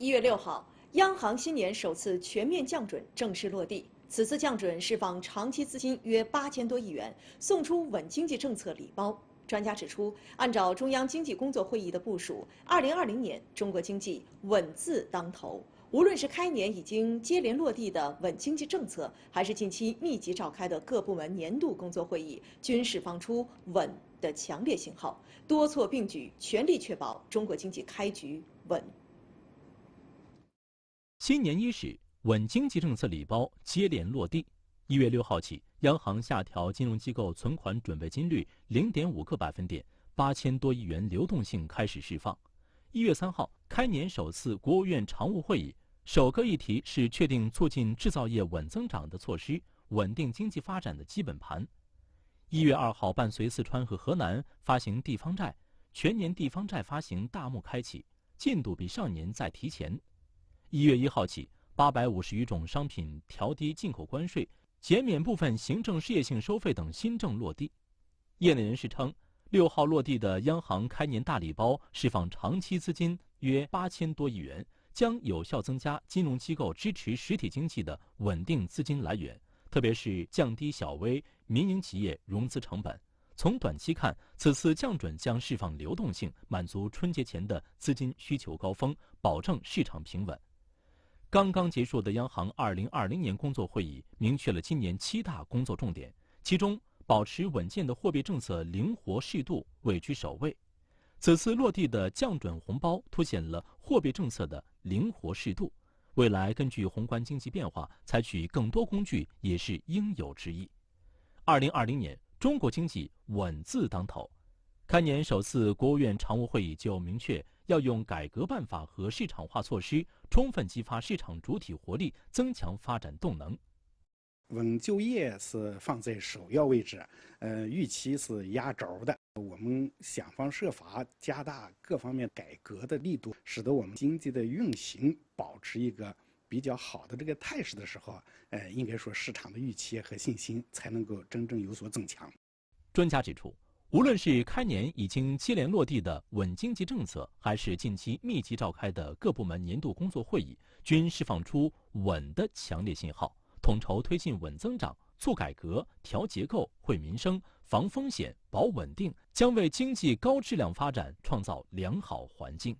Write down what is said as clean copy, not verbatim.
1月6号，央行新年首次全面降准正式落地。此次降准释放长期资金约8000多亿元，送出稳经济政策礼包。专家指出，按照中央经济工作会议的部署，2020年中国经济稳字当头。 无论是开年已经接连落地的稳经济政策，还是近期密集召开的各部门年度工作会议，均释放出稳的强烈信号，多措并举，全力确保中国经济开局稳。新年伊始，稳经济政策礼包接连落地。1月6号起，央行下调金融机构存款准备金率0.5个百分点，8000多亿元流动性开始释放。1月3号，开年首次国务院常务会议。 首个议题是确定促进制造业稳增长的措施，稳定经济发展的基本盘。1月2号，伴随四川和河南发行地方债，全年地方债发行大幕开启，进度比上年再提前。1月1号起，850余种商品调低进口关税，减免部分行政事业性收费等新政落地。业内人士称，6号落地的央行开年大礼包释放长期资金约8000多亿元。 将有效增加金融机构支持实体经济的稳定资金来源，特别是降低小微、民营企业融资成本。从短期看，此次降准将释放流动性，满足春节前的资金需求高峰，保证市场平稳。刚刚结束的央行2020年工作会议明确了今年7大工作重点，其中保持稳健的货币政策灵活适度位居首位。 此次落地的降准红包凸显了货币政策的灵活适度，未来根据宏观经济变化采取更多工具也是应有之义。2020年，中国经济稳字当头。开年首次国务院常务会议就明确要用改革办法和市场化措施，充分激发市场主体活力，增强发展动能。 稳就业是放在首要位置，预期是压轴的。我们想方设法加大各方面改革的力度，使得我们经济的运行保持一个比较好的这个态势的时候，应该说市场的预期和信心才能够真正有所增强。专家指出，无论是开年已经接连落地的稳经济政策，还是近期密集召开的各部门年度工作会议，均释放出稳的强烈信号。 统筹推进稳增长、促改革、调结构、惠民生、防风险、保稳定，将为经济高质量发展创造良好环境。